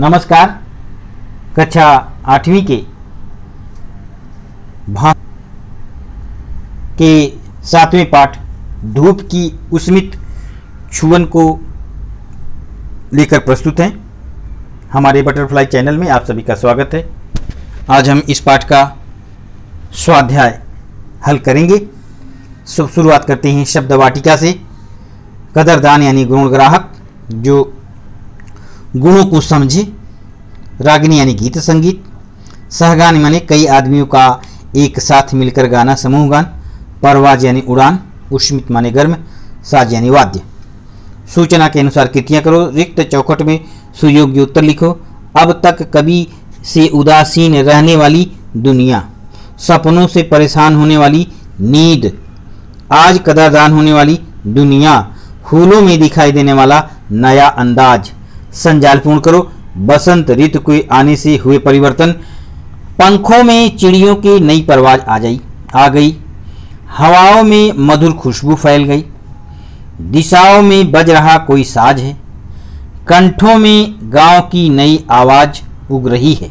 नमस्कार। कक्षा 8वीं के भाषा के 7वें पाठ धूप की उष्मित छुवन को लेकर प्रस्तुत हैं। हमारे बटरफ्लाई चैनल में आप सभी का स्वागत है। आज हम इस पाठ का स्वाध्याय हल करेंगे। शुरुआत करते हैं शब्द वाटिका से। कदरदान यानी गुणग्राहक, जो गुणों को समझे। रागिनी यानी गीत संगीत। सहगान यानी कई आदमियों का एक साथ मिलकर गाना, समूह गान। परवाज यानी उड़ान। उष्मित माने गर्म। साज यानी वाद्य। सूचना के अनुसार कृतियाँ करो। रिक्त चौखट में सुयोग्य उत्तर लिखो। अब तक कभी से उदासीन रहने वाली दुनिया, सपनों से परेशान होने वाली नींद, आज कदरदान होने वाली दुनिया, फूलों में दिखाई देने वाला नया अंदाज। संजाल पूर्ण करो। बसंत ऋतु के आने से हुए परिवर्तन, पंखों में चिड़ियों की नई परवाज आ गई, हवाओं में मधुर खुशबू फैल गई, दिशाओं में बज रहा कोई साज है, कंठों में गांव की नई आवाज उग रही है।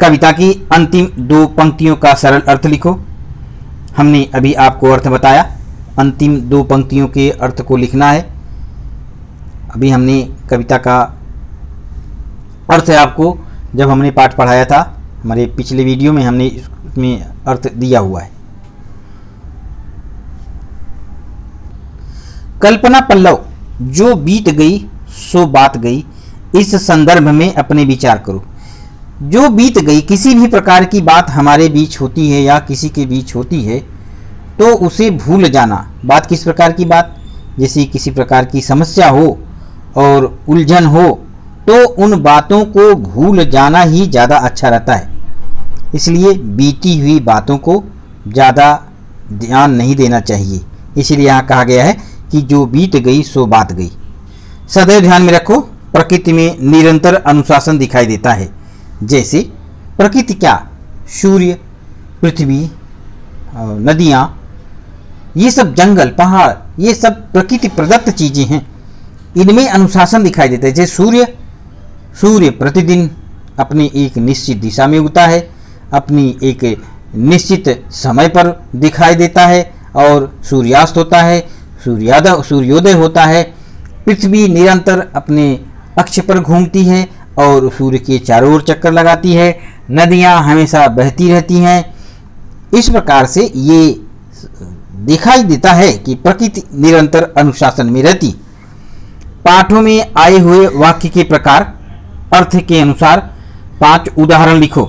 कविता की अंतिम दो पंक्तियों का सरल अर्थ लिखो। हमने अभी आपको अर्थ बताया, अंतिम दो पंक्तियों के अर्थ को लिखना है। अभी हमने कविता का अर्थ है आपको, जब हमने पाठ पढ़ाया था हमारे पिछले वीडियो में, हमने इसमें अर्थ दिया हुआ है। कल्पना पल्लव, जो बीत गई सो बात गई, इस संदर्भ में अपने विचार करो। जो बीत गई, किसी भी प्रकार की बात हमारे बीच होती है या किसी के बीच होती है तो उसे भूल जाना। बात किस प्रकार की बात, जैसे किसी प्रकार की समस्या हो और उलझन हो तो उन बातों को भूल जाना ही ज़्यादा अच्छा रहता है। इसलिए बीती हुई बातों को ज़्यादा ध्यान नहीं देना चाहिए। इसलिए यहाँ कहा गया है कि जो बीत गई सो बात गई। सदैव ध्यान में रखो, प्रकृति में निरंतर अनुशासन दिखाई देता है। जैसे प्रकृति क्या, सूर्य, पृथ्वी, नदियाँ, ये सब जंगल, पहाड़, ये सब प्रकृति प्रदत्त चीज़ें हैं। इनमें अनुशासन दिखाई देता है। जैसे सूर्य प्रतिदिन अपनी एक निश्चित दिशा में उगता है, अपनी एक निश्चित समय पर दिखाई देता है और सूर्यास्त होता है, सूर्योदय होता है। पृथ्वी निरंतर अपने अक्ष पर घूमती है और सूर्य के चारों ओर चक्कर लगाती है। नदियाँ हमेशा बहती रहती हैं। इस प्रकार से ये दिखाई देता है कि प्रकृति निरंतर अनुशासन में रहती। पाठों में आए हुए वाक्य के प्रकार अर्थ के अनुसार 5 उदाहरण लिखो।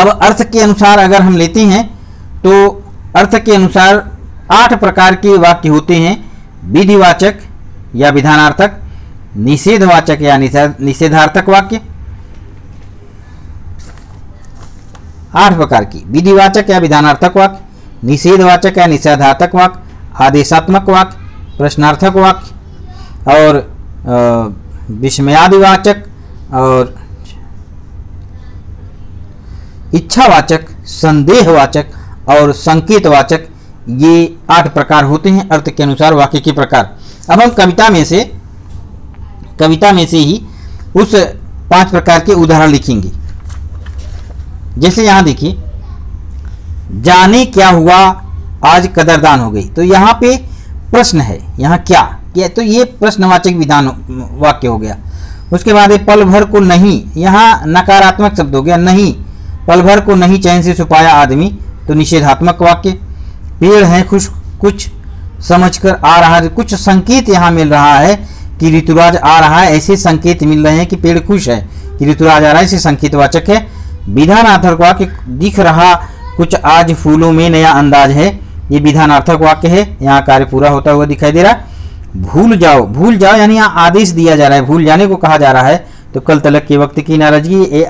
अब अर्थ के अनुसार अगर हम लेते हैं तो अर्थ के अनुसार 8 प्रकार के वाक्य होते हैं। विधिवाचक या विधानार्थक, निषेधवाचक या निषेधार्थक वाक्य, 8 प्रकार की। विधिवाचक या विधानार्थक वाक्य, निषेधवाचक या निषेधार्थक वाक्य, आदेशात्मक वाक्य, प्रश्नार्थक वाक्य और विस्मयादिवाचक और इच्छावाचक, संदेहवाचक और संकेतवाचक, ये 8 प्रकार होते हैं अर्थ के अनुसार वाक्य के प्रकार। अब हम कविता में से ही उस 5 प्रकार के उदाहरण लिखेंगे। जैसे यहाँ देखिए, जाने क्या हुआ आज कदरदान हो गई। तो यहाँ पे प्रश्न है, यहाँ क्या, तो ये प्रश्नवाचक विधान वाक्य हो गया। उसके बाद ये पल भर को नहीं, यहाँ नकारात्मक शब्द हो गया नहीं। पल भर को नहीं चैन से सुपाया आदमी, तो निषेधात्मक वाक्य। पेड़ है खुश, कुछ समझ कर आ रहा है, कुछ संकेत यहाँ मिल रहा है कि ऋतुराज आ रहा है, ऐसे संकेत मिल रहे हैं कि पेड़ खुश है कि ऋतुराज आ रहा है, ऐसे संकेतवाचक है। विधानार्थक वाक्य, दिख रहा कुछ आज फूलों में नया अंदाज है, ये विधानार्थक वाक्य है, यहाँ कार्य पूरा होता हुआ दिखाई दे रहा है। भूल जाओ यानी यहाँ आदेश दिया जा रहा है, भूल जाने को कहा जा रहा है। तो कल तलक के वक्त की नाराजगी, ये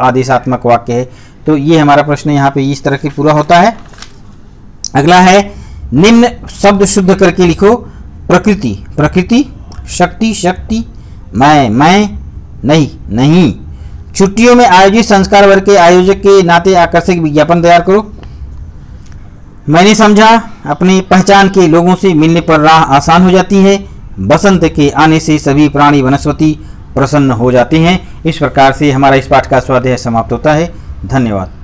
आदेशात्मक वाक्य है। तो ये हमारा प्रश्न यहाँ पे इस तरह के पूरा होता है। अगला है, निम्न शब्द शुद्ध करके लिखो। प्रकृति, शक्ति, मैं, नहीं। छुट्टियों में आयोजित संस्कार वर्ग के आयोजक के नाते आकर्षक विज्ञापन तैयार करो। मैंने समझा, अपने पहचान के लोगों से मिलने पर राह आसान हो जाती है। बसंत के आने से सभी प्राणी वनस्पति प्रसन्न हो जाते हैं। इस प्रकार से हमारा इस पाठ का स्वाध्याय समाप्त होता है। धन्यवाद।